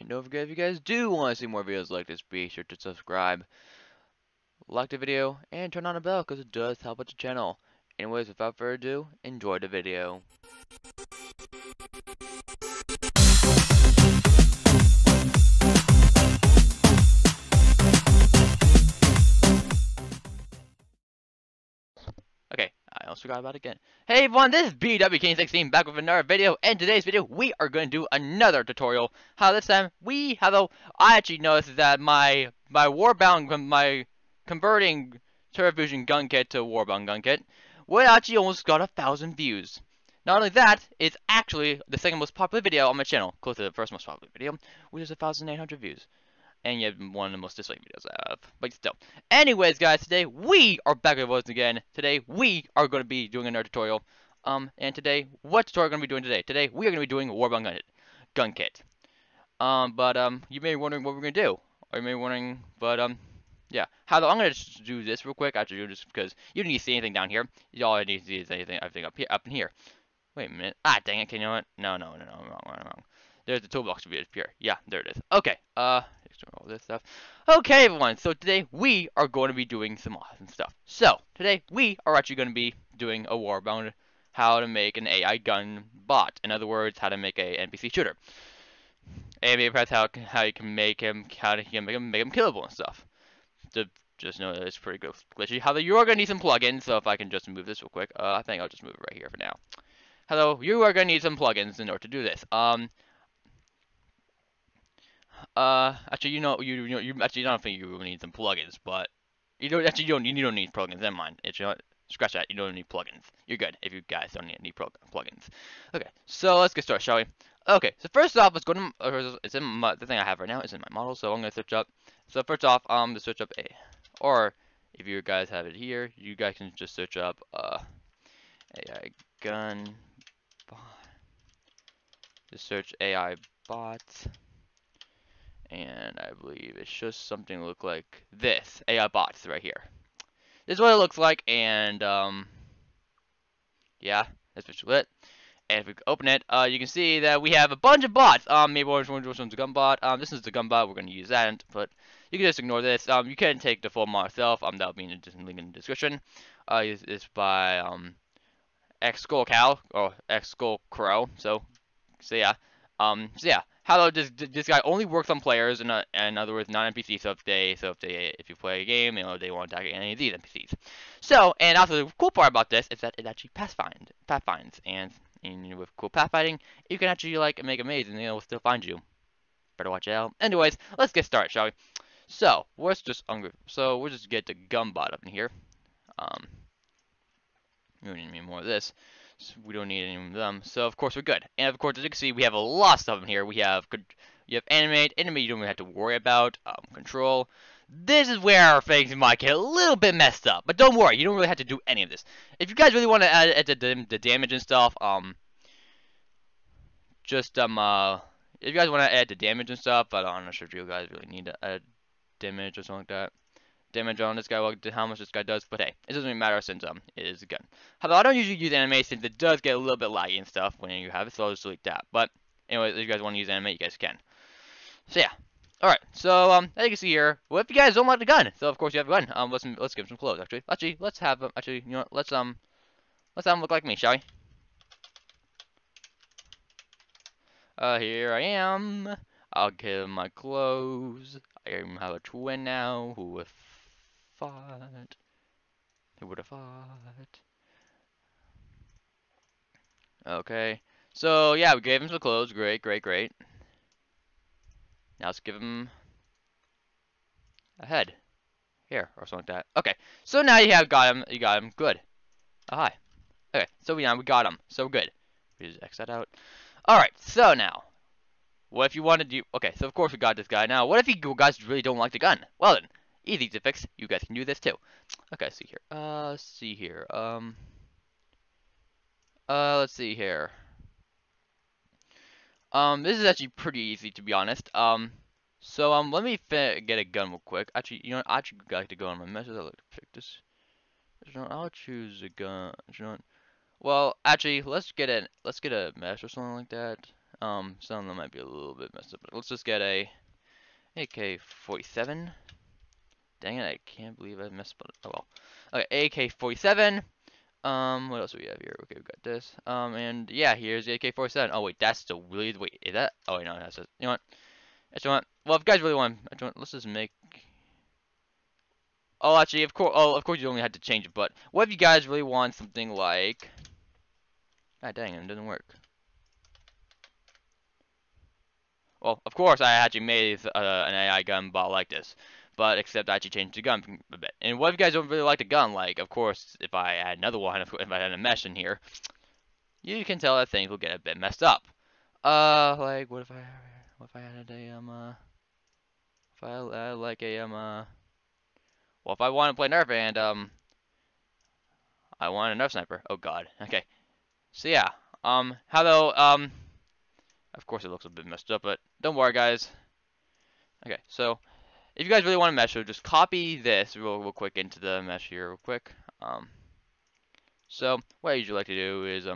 And don't forget, if you guys do want to see more videos like this, be sure to subscribe, like the video, and turn on the bell because it does help out the channel. Anyways, without further ado, enjoy the video. Okay, I almost forgot about it again. Hey everyone, this is BWKing16 back with another video, and today's video we are going to do another tutorial. How this time we have a... I actually noticed that my Warbound, my converting Terra Fusion Gun Kit to Warbound Gun Kit, well, actually almost got 1,000 views. Not only that, it's actually the second most popular video on my channel, close to the first most popular video, which is 1,800 views. And you have one of the most disliked videos I have, but still. Anyways, guys, today we are back with once again. Today we are going to be doing another tutorial. And today, what tutorial are we going to be doing today? Today we are going to be doing Warbound Gun Kit. You may be wondering what we're going to do. Or you may be wondering, yeah, I'm gonna just do this real quick. I have to do this because you don't need to see anything down here. All I need to see is everything up here, up in here. Wait a minute. Ah, dang it! Can you know what? No, wrong. There's the toolbox to appear. Yeah, there it is. Okay. All this stuff. Okay, everyone. So today we are going to be doing some awesome stuff. So today we are actually going to be doing a Warbound, how to make an AI gun bot. In other words, how to make a NPC shooter. AI press how you can make him, how you can make him killable and stuff. Just know that it's pretty good glitchy. However, you are gonna need some plugins, so if I can just move this real quick, I think I'll just move it right here for now. Hello, you are gonna need some plugins in order to do this. Actually, you don't think you really need some plugins, but you don't need plugins. Never mind. Scratch that. You don't need plugins. You're good if you guys don't need plugins. Okay, so let's get started, shall we? Okay, so first off, let's go to the thing I have right now is in my model, so I'm gonna switch up. So first off, to switch up A, or if you guys have it here, you guys can just search up AI gun bot. Just search AI bot, and I believe it's just something look like this. AI bots right here. This is what it looks like, and yeah, that's what you lit. And if we open it, you can see that we have a bunch of bots. Maybe one's a gun bot. This is the gun bot. We're going to use that input. You can just ignore this. You can take the full mod itself. That'll be in the link in the description. It's by X Skull Cow or X Skull Crow. So yeah. Hello, this guy only works on players, in other words, not NPCs. So if you play a game, they won't attack any of these NPCs. So, and also the cool part about this is that it actually pathfinds and with cool pathfinding, you can actually make a maze and it'll still find you. Better watch out. Anyways, let's get started, shall we? So we'll just get the gun bot up in here. We don't need any more of this. So we don't need any of them. So of course we're good. And of course, as you can see, we have a lot of stuff in here. You have anime you don't even have to worry about. Control. This is where things might get a little bit messed up, but don't worry, you don't really have to do any of this. If you guys really want to add the damage and stuff, if you guys want to add the damage and stuff, but I'm not sure if you guys really need to add damage or something like that. Damage on this guy, how much this guy does, but hey, it doesn't really matter since it is a gun. However, I don't usually use anime since it does get a little bit laggy and stuff when you have it, so I'll just delete that. But anyway, if you guys want to use anime, you guys can. So yeah. Alright, so, as you can see here, well, if you guys don't like the gun, so of course you have a gun, let's give him some clothes, actually, let's have him, you know what, let's have him look like me, shall we? Here I am, I'll give him my clothes, I have a twin now, who would've thought, Okay, so, yeah, we gave him some clothes, great. Now let's give him a head here or something like that. Okay, so now you got him good. Oh, hi. Okay, so we got him, so good. We just X that out. All right, so now what if you want to do? Okay, so of course we got this guy. Now what if you guys really don't like the gun? Well then, easy to fix. You guys can do this too. Okay, see here. Let's see here. Let's see here. This is actually pretty easy, to be honest. Let me get a gun real quick. Actually, you know what? I actually like to go on my meshes. I like to pick this. You know, I'll choose a gun. You know, well, actually, let's get a mesh or something like that. Some of them might be a little bit messed up, but let's just get a AK-47. Dang it, I can't believe I messed up. Oh well. Okay, AK-47. What else do we have here? Okay, we've got this. And yeah, here's the AK-47. Oh wait, that's the really, wait, is that? Oh wait, no, that's just, you know what? Well, if guys really want, let's just make. Oh, actually, of course you only had to change it, but what if you guys really want something like, god dang it doesn't work. Well, of course I actually made an AI gun bot like this, but except I actually changed the gun a bit. And what if you guys don't really like the gun? Like, of course, if I add another one, if I add a mesh in here, you can tell that things will get a bit messed up. Like, what if I added a, well, if I want to play Nerf and, I want a Nerf sniper. Oh, God. Okay. So, yeah. How about, of course it looks a bit messed up, but don't worry, guys. Okay, so, if you guys really want to mesh, so just copy this real quick into the mesh here real quick. So, what I usually like to do is,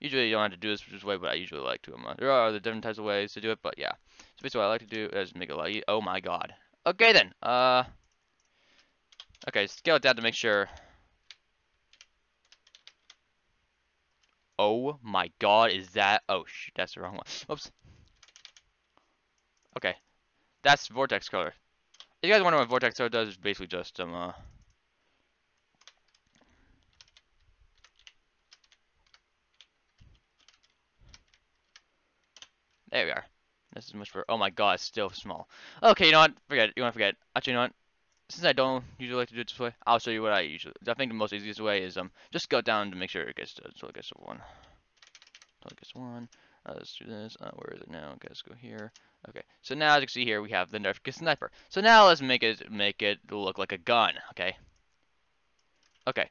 usually you don't have to do this way, but I usually like to. There are other different types of ways to do it, but yeah. So, basically what I like to do is make it a lot easier. Oh, my God. Okay, then. Okay, scale it down to make sure. Oh my god, is that? Oh, shoot, that's the wrong one. Oops. Okay, that's vortex color. If you guys wonder what vortex color does, it's basically just there we are. This is much for. Oh my god, it's still small. Okay, you know what? Forget it. You want to forget it. Actually, you know what? Since I don't usually like to do it this way, I'll show you what I usually. I think the most easiest way is just go down to make sure it gets to one. Let's do this. Where is it now? Okay, let's go here. Okay, so now as you can see here, we have the Nerf sniper. So now let's make it look like a gun. Okay. Okay.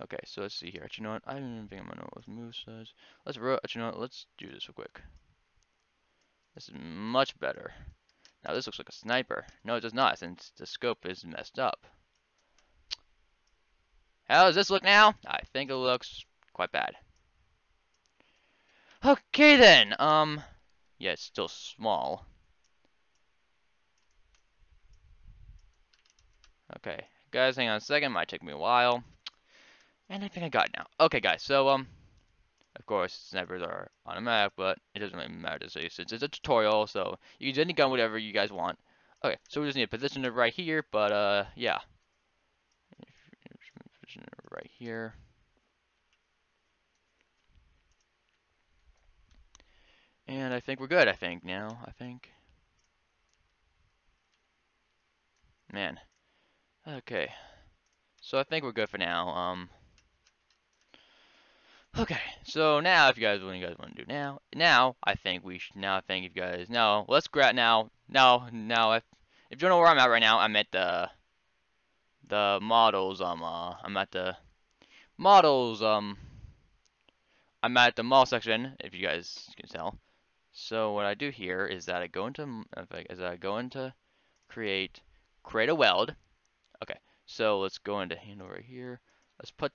Okay, so let's see here. Actually, you know what? I don't even think I'm gonna know what move says. Let's actually, you know what? Let's do this real quick. This is much better. Now this looks like a sniper. No, it does not, since the scope is messed up. How does this look now? I think it looks quite bad. Okay then. Yeah, it's still small. Okay, guys, hang on a second. Might take me a while. And I think I got it now. Okay, guys. So of course, snipers are automatic, but it doesn't really matter since it's a tutorial, so you can use any gun, whatever you guys want. Okay, so we just need to position it right here, but yeah. Position it right here. And I think we're good, I think, now. I think. Man. Okay. So I think we're good for now. Okay, so now if you guys what you guys want to do now. Now I think we should now thank you guys. Now let's grab now if you don't know where I'm at right now, I'm at the models I'm at the models I'm at the mall section, if you guys can tell. So what I do here is that I go into create a weld. Okay, so let's go into handle right here. Let's put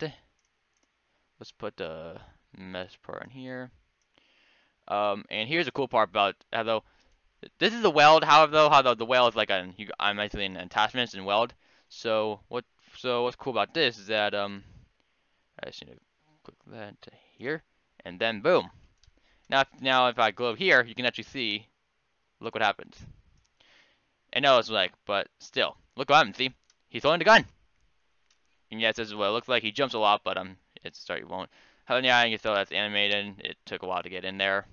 the mesh part in here. And here's the cool part about how this is the weld. However, the weld is like I'm actually in attachments and weld. So what's cool about this is that I just need to click that to here, and then boom. Now if I go here, you can actually see. Look what happens. I know it's like, but still, look what happens. See, he's holding the gun. And yes, this is what it looks like. He jumps a lot, but you won't. Yeah, you can tell that's animated. It took a while to get in there.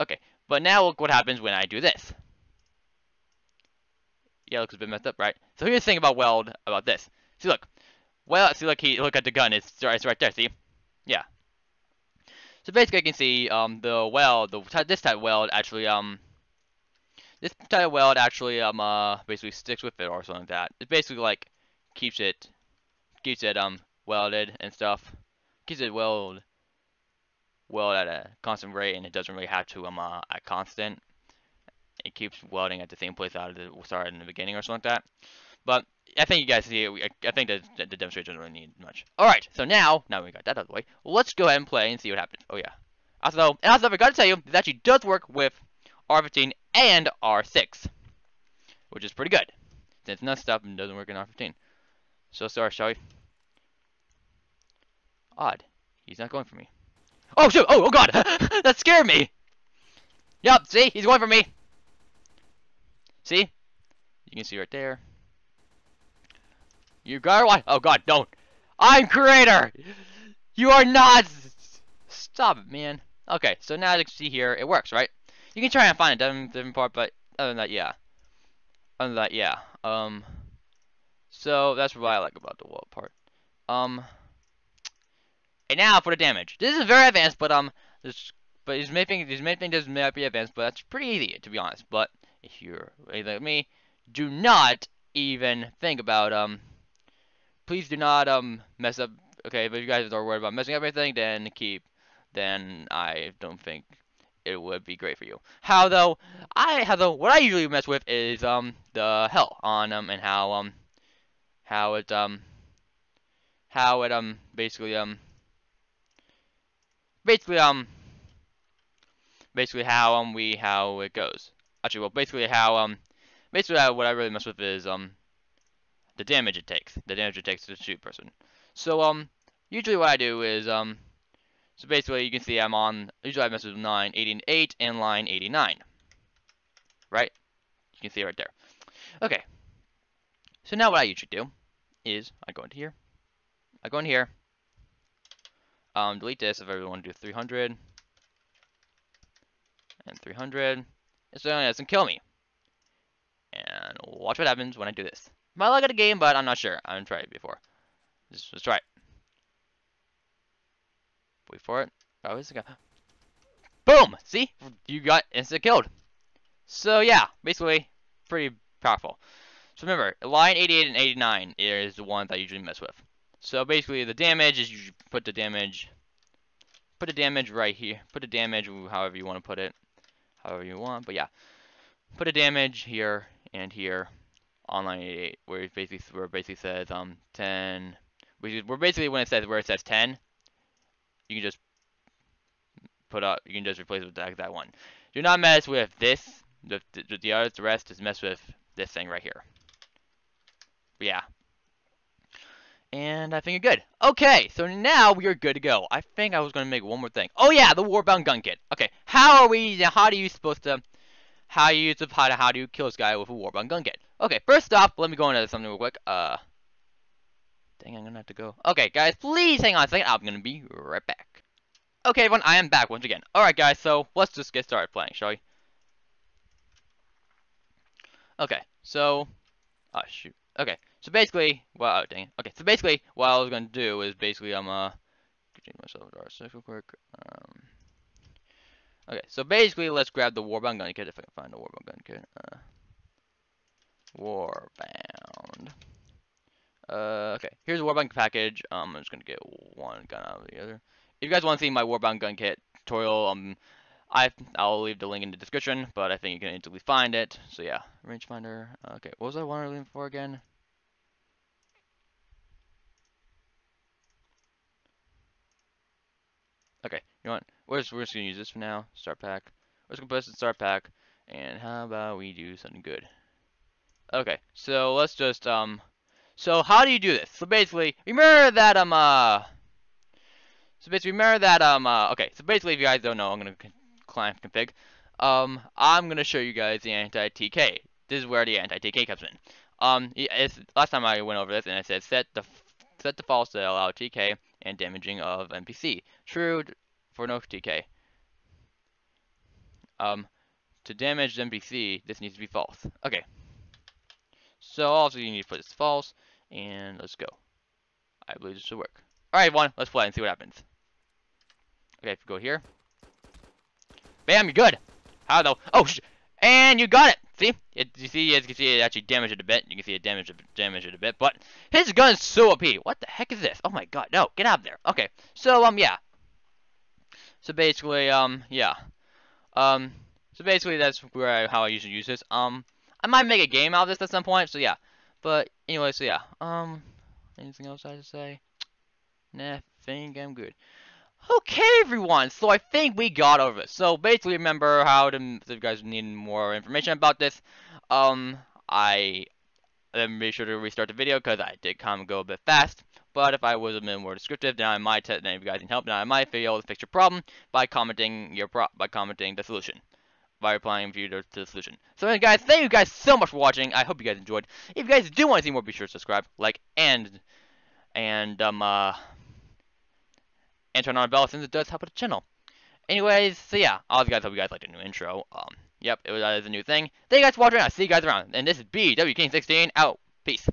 Okay, but now look what happens when I do this. Yeah, it looks a bit messed up, right? So here's the thing about weld about this. See, look. Well, see, look. Look at the gun. It's right there. See? Yeah. So basically, you can see the weld. This type of weld actually basically sticks with it or something like that. It basically like keeps it welded and stuff. Keeps it weld at a constant rate, and it doesn't really have to at constant. It keeps welding at the same place out of the beginning or something like that. But I think you guys see it. I think the demonstration doesn't really need much. Alright, so now we got that out of the way, let's go ahead and play and see what happens. Oh yeah. Also, I forgot to tell you, this actually does work with R15 and R6, which is pretty good. Since none stuff doesn't work in R15. So sorry, shall we? Odd. He's not going for me. Oh shoot! Oh god! That scared me! Yup, see? He's going for me! See? You can see right there. You gotta watch. Oh god, don't! I'm creator! You are not! Stop it, man. Okay, so now as you can see here, it works, right? You can try and find a different part, but other than that, yeah. So that's what I like about the wall part. And now for the damage. This is very advanced, but his main thing does not be advanced, but that's pretty easy to be honest. But if you're anything like me, do not even think about please do not mess up. Okay, but if you guys are worried about messing up everything, then I don't think it would be great for you. What I usually mess with is the hell on and how it goes. Actually, well, what I really mess with is the damage it takes. The damage it takes to shoot person. So usually what I do is so basically, you can see I'm on, usually I mess with line 88 and line 89, right? You can see it right there. Okay, so now what I usually do is I go into here, delete this if I really want to do 300, and 300, and so it doesn't kill me. And watch what happens when I do this. My luck at the game, but I'm not sure. I haven't tried it before. Let's try it. Wait for it. Oh, it's gonna... Boom! See? You got instant killed. So yeah, basically, pretty powerful. So remember, line 88 and 89 is the ones I usually mess with. So basically, the damage is you put the damage right here. Put the damage however you want to put it, however you want. But yeah, put the damage here and here on line 88, where it basically says 10. Where it says 10. You can just replace it with that one. Do not mess with this. The rest is mess with this thing right here. But yeah. And I think you're good. Okay, so now we are good to go. I think I was gonna make one more thing. Oh yeah, the Warbound gun kit. Okay, how do you kill this guy with a Warbound gun kit? Okay, first off, let me go into something real quick. Dang, I'm gonna have to go. Okay, guys, please hang on a second. I'm gonna be right back. Okay, everyone, I am back once again. Alright, guys, so let's just get started playing, shall we? Okay, so... Oh, shoot. Okay, so basically... Well, oh, dang it. Okay, so basically, what I was gonna do is basically I'm, Continue myself to R6 real quick. Okay, so basically, let's grab the Warbound gun kit, if I can find the Warbound gun kit. Warbound... okay, here's a Warbound package. I'm just gonna get one gun out of the other. If you guys want to see my Warbound gun kit tutorial, I'll leave the link in the description, but I think you can instantly find it. So yeah, rangefinder. Okay, what was I wanting for again? Okay, you know what? We're just gonna use this for now. Start pack. We're just gonna put this in start pack. And how about we do something good? Okay, so let's just So how do you do this? So basically, okay. So basically, if you guys don't know, I'm gonna client config. I'm gonna show you guys the anti-TK. This is where the anti-TK comes in. Last time I went over this, and I said set the false to allow TK and damaging of NPC. True for no TK. To damage the NPC, this needs to be false. Okay. So also you need to put this false, and let's go. I believe this should work. Alright, everyone, let's play and see what happens. Okay, if you go here. Bam, you're good. How though? Oh, and you got it. See? As you can see, it actually damaged it a bit. You can see it damaged it a bit, but his gun is so OP. What the heck is this? Oh my god, no, get out of there. Okay, so, yeah. So basically, yeah. So basically, that's how I usually use this. I might make a game out of this at some point, so yeah. But anyway, so yeah. Anything else I have to say? Nah, I think I'm good. Okay, everyone, so I think we got over this. So basically, remember how to, if you guys need more information about this, I made sure to restart the video because I did come and go a bit fast. But if I was a bit more descriptive, now I might, now if you guys need help, now I might be able to fix your problem by commenting the solution, by replying to the solution. So anyway, guys, thank you guys so much for watching. I hope you guys enjoyed. If you guys do want to see more, be sure to subscribe, like, and turn on the bell since it does help with the channel. Anyways, so yeah, I hope you guys liked the new intro. Yep, it was a new thing. Thank you guys for watching. I'll see you guys around. And this is BWKing16 out. Peace.